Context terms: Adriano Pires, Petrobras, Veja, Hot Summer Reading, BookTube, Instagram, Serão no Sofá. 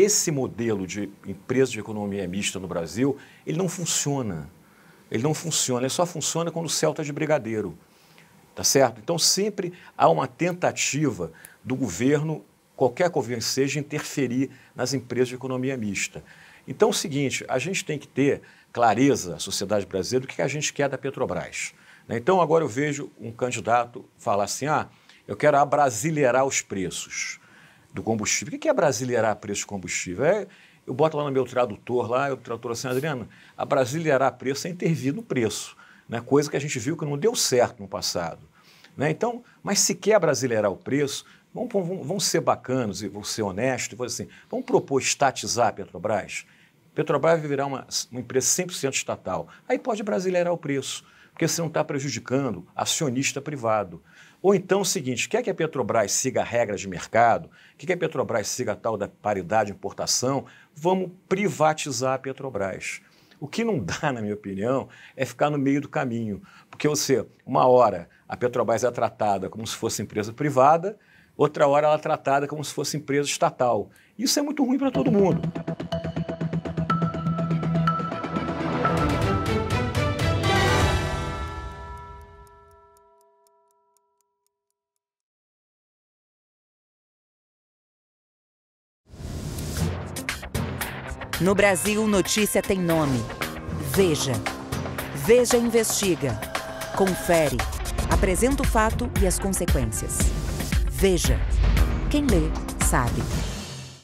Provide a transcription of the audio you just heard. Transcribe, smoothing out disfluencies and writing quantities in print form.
Esse modelo de empresa de economia mista no Brasil, ele não funciona. Ele não funciona, ele só funciona quando o céu está de brigadeiro. Tá certo? Então, sempre há uma tentativa do governo, qualquer governo seja, interferir nas empresas de economia mista. Então, é o seguinte, a gente tem que ter clareza, a sociedade brasileira, do que a gente quer da Petrobras. Então, agora eu vejo um candidato falar assim, ah, eu quero abrasileirar os preços do combustível. O que é abrasileirar preço de combustível? Eu boto lá no meu tradutor, lá, eu tradutor assim, Adriano, abrasileirar preço é intervir no preço, né? Coisa que a gente viu que não deu certo no passado. Né? Então, mas se quer abrasileirar o preço, vamos ser bacanos e vamos ser honestos, vamos propor estatizar a Petrobras? Petrobras vai virar uma empresa 100% estatal. Aí pode brasileirar o preço, porque você não está prejudicando acionista privado. Ou então o seguinte, quer que a Petrobras siga regras de mercado? Quer que a Petrobras siga a tal da paridade de importação? Vamos privatizar a Petrobras. O que não dá, na minha opinião, é ficar no meio do caminho. Porque você, uma hora, a Petrobras é tratada como se fosse empresa privada, outra hora ela é tratada como se fosse empresa estatal. Isso é muito ruim para todo mundo. No Brasil, notícia tem nome. Veja. Veja investiga. Confere. Apresenta o fato e as consequências. Veja. Quem lê, sabe.